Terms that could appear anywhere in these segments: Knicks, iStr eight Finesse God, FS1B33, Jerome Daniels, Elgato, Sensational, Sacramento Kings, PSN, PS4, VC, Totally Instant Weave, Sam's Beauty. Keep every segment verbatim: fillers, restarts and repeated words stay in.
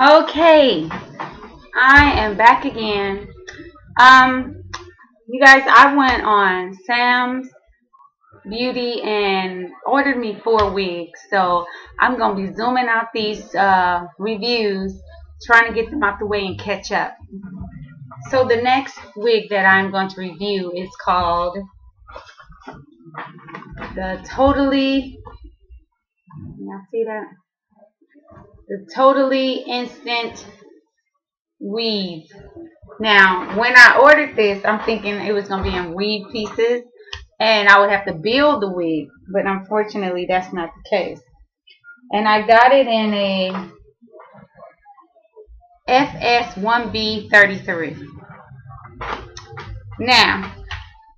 Okay, I am back again. Um, you guys, I went on Sam's Beauty and ordered me four wigs. So I'm going to be zooming out these uh, reviews, trying to get them out the way and catch up. So the next wig that I'm going to review is called the Totally, y'all see that? The Totally Instant Weave. Now, when I ordered this, I'm thinking it was going to be in weave pieces, and I would have to build the wig, but unfortunately, that's not the case. And I got it in a F S one B thirty-three. Now,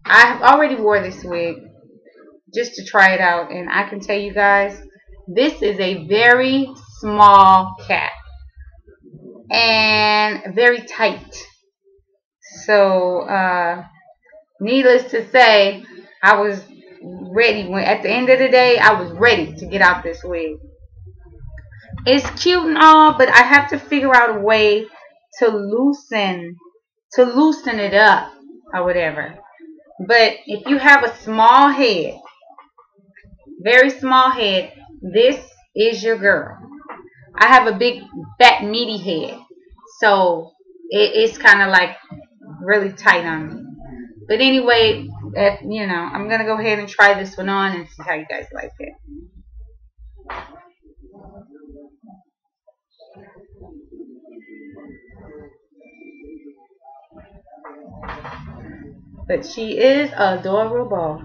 I have already wore this wig just to try it out, and I can tell you guys, this is a very small cap and very tight. So uh, needless to say, I was ready. When at the end of the day, I was ready to get out this wig. It's cute and all, but I have to figure out a way to loosen to loosen it up or whatever. But if you have a small head, very small head, this is your girl. I have a big, fat, meaty head, so it, it's kind of like really tight on me. But anyway, if, you know, I'm gonna go ahead and try this one on and see how you guys like it. But she is adorable.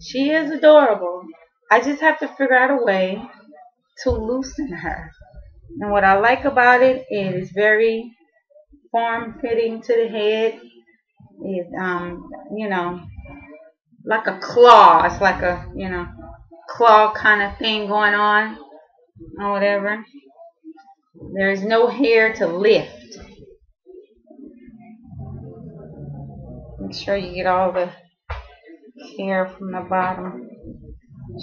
She is adorable. I just have to figure out a way to loosen her. And what I like about it, it is very form-fitting to the head. It's, um, you know, like a claw. It's like a, you know, claw kind of thing going on or whatever. There's no hair to lift. Make sure you get all the hair from the bottom.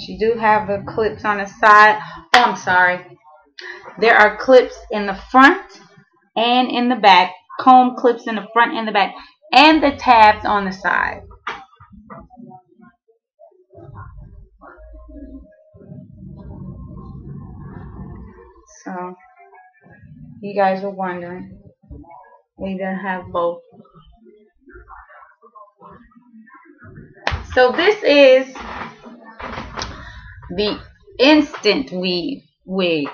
She do have the clips on the side. Oh, I'm sorry. There are clips in the front and in the back. Comb clips in the front and the back. And the tabs on the side. So, you guys are wondering. We gonna have both. So, this is the instant weave wig.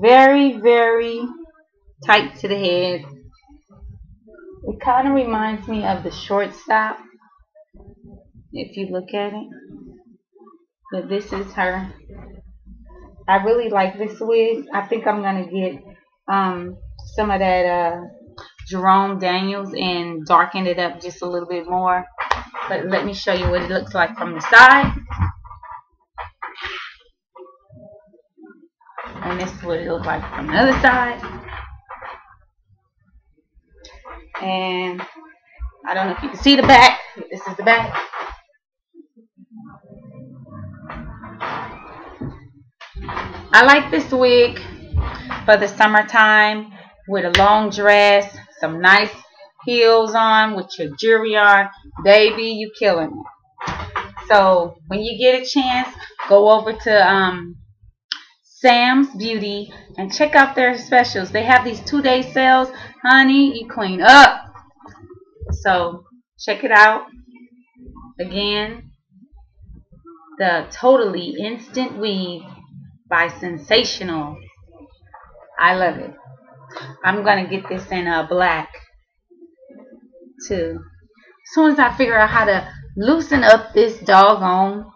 Very, very tight to the head. It kind of reminds me of the shortstop, if you look at it. But this is her. I really like this wig. I think I'm going to get um, some of that uh, Jerome Daniels and darken it up just a little bit more. But let me show you what it looks like from the side. And this is what it looks like from the other side. And I don't know if you can see the back. This is the back. I like this wig for the summertime with a long dress, some nice heels on, with your jewelry on. Baby, you killing it. So when you get a chance, go over to um Sam's Beauty and check out their specials. They have these two-day sales. Honey, you clean up. So check it out. Again, the Totally Instant Weave by Sensational. I love it. I'm gonna get this in uh, black too. As soon as I figure out how to loosen up this doggone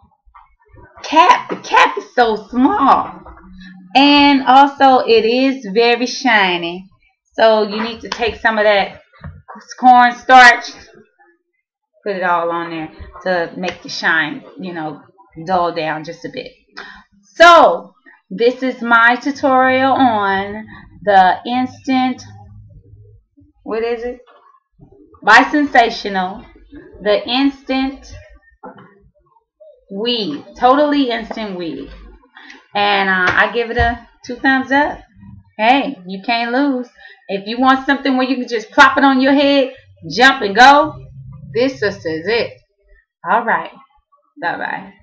cap. The cap is so small. And also, it is very shiny. So, you need to take some of that cornstarch, put it all on there to make the shine, you know, dull down just a bit. So, this is my tutorial on the instant, what is it? By Sensational, the instant weave, totally instant weave. And uh, I give it a two thumbs up. hey, you can't lose. If you want something where you can just plop it on your head, jump and go, this sister is it. All right. Bye-bye.